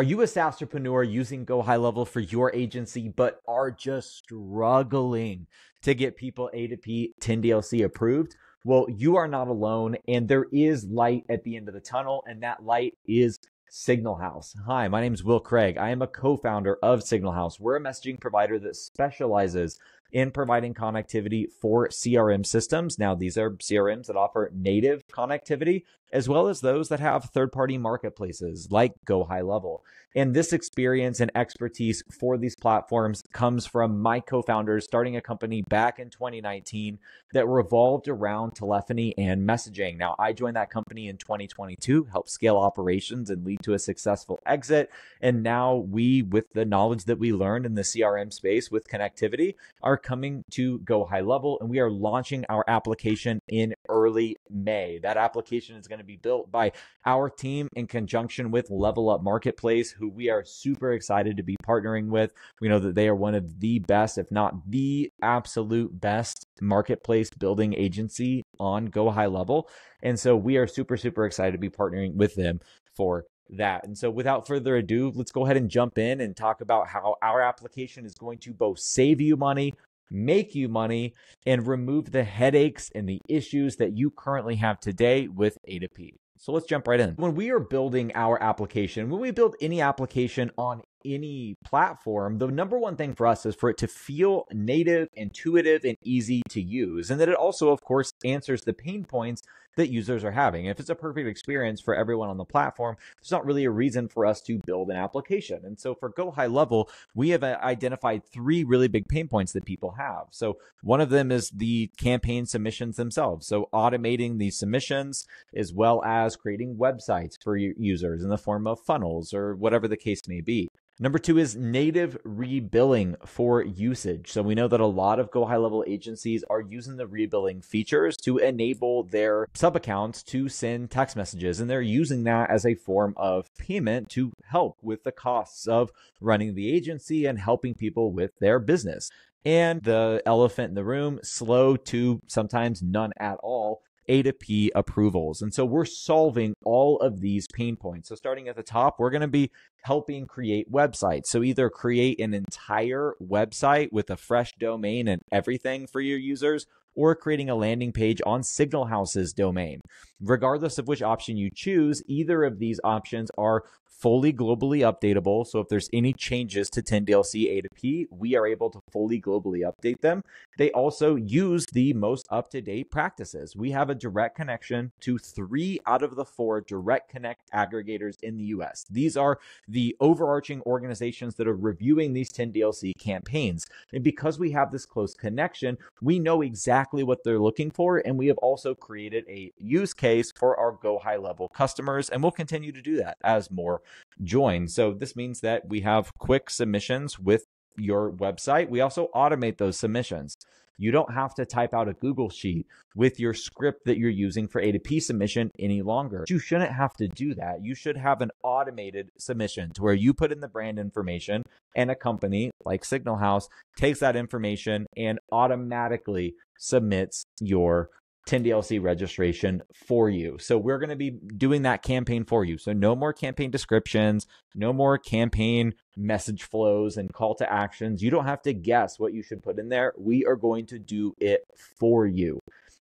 Are you a SaaSpreneur using GoHighLevel for your agency, but are just struggling to get people A2P 10DLC approved? Well, you are not alone, and there is light at the end of the tunnel, and that light is Signal House. Hi, my name is Will Craig. I am a co-founder of Signal House. We're a messaging provider that specializes in providing connectivity for CRM systems. Now, these are CRMs that offer native connectivity, as well as those that have third-party marketplaces like GoHighLevel. And this experience and expertise for these platforms comes from my co-founders starting a company back in 2019 that revolved around telephony and messaging. Now, I joined that company in 2022, helped scale operations and lead to a successful exit. And now we, with the knowledge that we learned in the CRM space with connectivity, are coming to GoHighLevel, and we are launching our application in early May. That application is going to be built by our team in conjunction with Level Up Marketplace, who we are super excited to be partnering with. We know that they are one of the best, if not the absolute best, marketplace building agency on GoHighLevel. And so we are super, super excited to be partnering with them for that. And so without further ado, let's go ahead and jump in and talk about how our application is going to both save you money, make you money, and remove the headaches and the issues that you currently have today with A2P. So let's jump right in. When we are building our application, when we build any application on any platform, the number one thing for us is for it to feel native, intuitive, and easy to use. And that it also, of course, answers the pain points that users are having. If it's a perfect experience for everyone on the platform, there's not really a reason for us to build an application. And so for GoHighLevel, we have identified three really big pain points that people have. So one of them is the campaign submissions themselves. So automating these submissions, as well as creating websites for your users in the form of funnels or whatever the case may be. Number two is native rebilling for usage. So we know that a lot of GoHighLevel agencies are using the rebilling features to enable their sub-accounts to send text messages. And they're using that as a form of payment to help with the costs of running the agency and helping people with their business. And the elephant in the room, slow to sometimes none at all A2P approvals. And so we're solving all of these pain points. So starting at the top, we're going to be helping create websites. So either create an entire website with a fresh domain and everything for your users, or creating a landing page on Signal House's domain. Regardless of which option you choose, either of these options are fully globally updatable. So if there's any changes to 10DLC A2P, we are able to fully globally update them. They also use the most up-to-date practices. We have a direct connection to 3 out of the 4 direct connect aggregators in the US. These are the overarching organizations that are reviewing these 10DLC campaigns. And because we have this close connection, we know exactly what they're looking for. And we have also created a use case for our GoHighLevel customers. And we'll continue to do that as more join. So this means that we have quick submissions with your website. We also automate those submissions. You don't have to type out a Google sheet with your script that you're using for A2P submission any longer. You shouldn't have to do that. You should have an automated submission to where you put in the brand information and a company like Signal House takes that information and automatically submits your 10DLC registration for you. So we're going to be doing that campaign for you. So no more campaign descriptions, no more campaign message flows and call to actions. You don't have to guess what you should put in there. We are going to do it for you.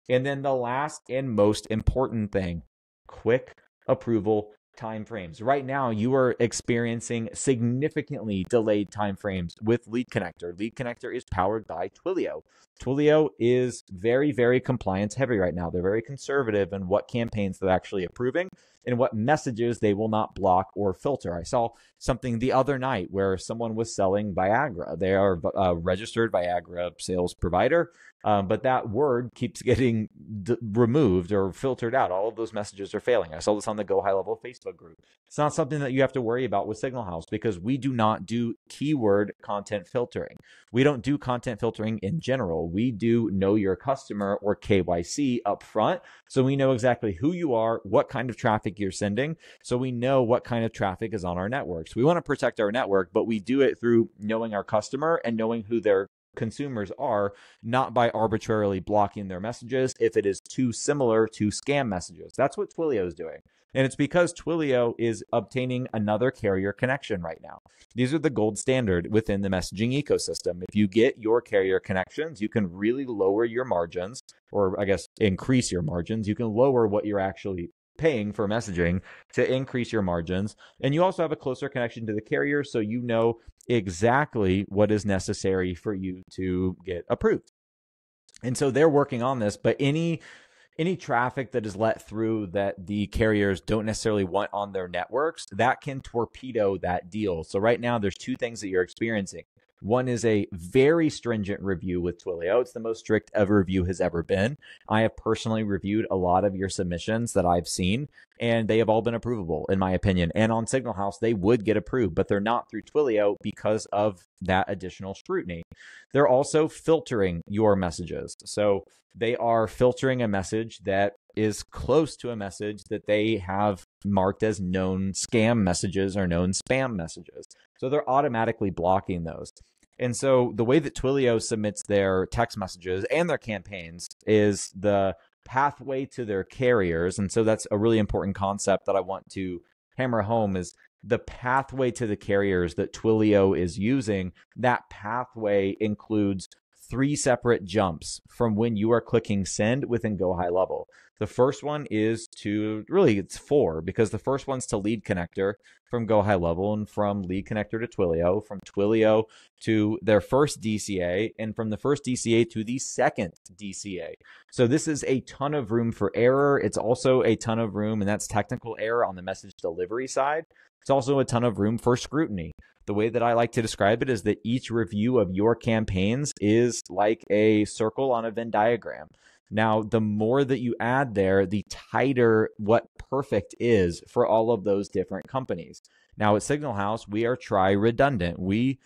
And then the last and most important thing, quick approval timeframes. Right now, you are experiencing significantly delayed timeframes with Lead Connector. Lead Connector is powered by Twilio. Twilio is very, very compliance heavy right now. They're very conservative in what campaigns they're actually approving and what messages they will not block or filter. I saw something the other night where someone was selling Viagra. They are a registered Viagra sales provider, but that word keeps getting removed or filtered out. All of those messages are failing. I saw this on the GoHighLevel Facebook group. It's not something that you have to worry about with Signal House because we do not do keyword content filtering. We don't do content filtering in general. We do know your customer or KYC up front. So we know exactly who you are, what kind of traffic you're sending. So we know what kind of traffic is on our networks. We want to protect our network, but we do it through knowing our customer and knowing who their consumers are, not by arbitrarily blocking their messages if it is too similar to scam messages. That's what Twilio is doing. And it's because Twilio is obtaining another carrier connection right now. These are the gold standard within the messaging ecosystem. If you get your carrier connections, you can really lower your margins, or I guess increase your margins. You can lower what you're actually paying for messaging to increase your margins. And you also have a closer connection to the carrier, so you know exactly what is necessary for you to get approved. And so they're working on this, but any traffic that is let through that the carriers don't necessarily want on their networks, that can torpedo that deal. So right now there's two things that you're experiencing. One is a very stringent review with Twilio. It's the most strict ever review has ever been. I have personally reviewed a lot of your submissions that I've seen, and they have all been approvable, in my opinion. And on Signal House, they would get approved, but they're not through Twilio because of that additional scrutiny. They're also filtering your messages. So they are filtering a message that is close to a message that they have marked as known scam messages or known spam messages. So they're automatically blocking those. And so the way that Twilio submits their text messages and their campaigns is the pathway to their carriers. And so that's a really important concept that I want to hammer home, is the pathway to the carriers that Twilio is using. That pathway includes three separate jumps from when you are clicking send within GoHighLevel. The first one is to, really it's four, because the first one's to Lead Connector from GoHighLevel, and from Lead Connector to Twilio, from Twilio to their first DCA, and from the first DCA to the second DCA. So this is a ton of room for error. It's also a ton of room, and that's technical error on the message delivery side. It's also a ton of room for scrutiny. The way that I like to describe it is that each review of your campaigns is like a circle on a Venn diagram. Now, the more that you add there, the tighter what perfect is for all of those different companies. Now, at Signal House, we are tri-redundant. We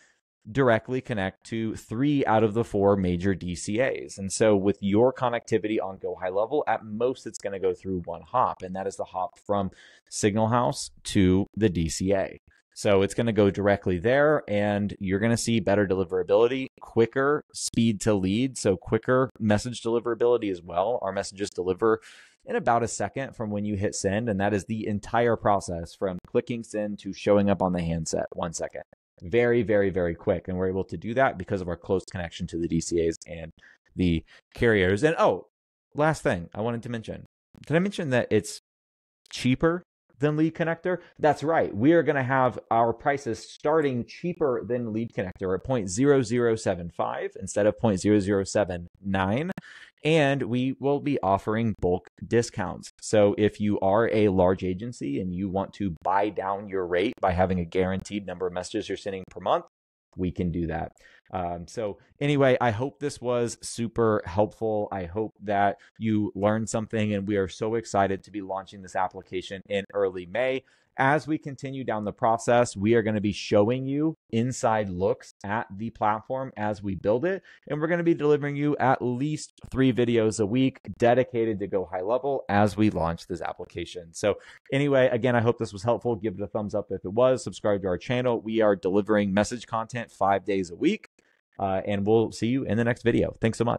directly connect to 3 out of the 4 major DCAs. And so with your connectivity on GoHighLevel, at most, it's going to go through one hop, and that is the hop from Signal House to the DCA. So it's going to go directly there, and you're going to see better deliverability, quicker speed to lead, so quicker message deliverability as well. Our messages deliver in about a second from when you hit send, and that is the entire process from clicking send to showing up on the handset, 1 second. Very, very, very quick, and we're able to do that because of our close connection to the DCAs and the carriers. And oh, last thing I wanted to mention. Did I mention that it's cheaper than Lead Connector? That's right. We are going to have our prices starting cheaper than Lead Connector at 0.0075 instead of 0.0079. And we will be offering bulk discounts. So if you are a large agency and you want to buy down your rate by having a guaranteed number of messages you're sending per month, we can do that. So anyway, I hope this was super helpful. I hope that you learned something, and we are so excited to be launching this application in early May. As we continue down the process, we are going to be showing you inside looks at the platform as we build it. And we're going to be delivering you at least 3 videos a week dedicated to GoHighLevel as we launch this application. So anyway, again, I hope this was helpful. Give it a thumbs up if it was. Subscribe to our channel. We are delivering message content 5 days a week, and we'll see you in the next video. Thanks so much.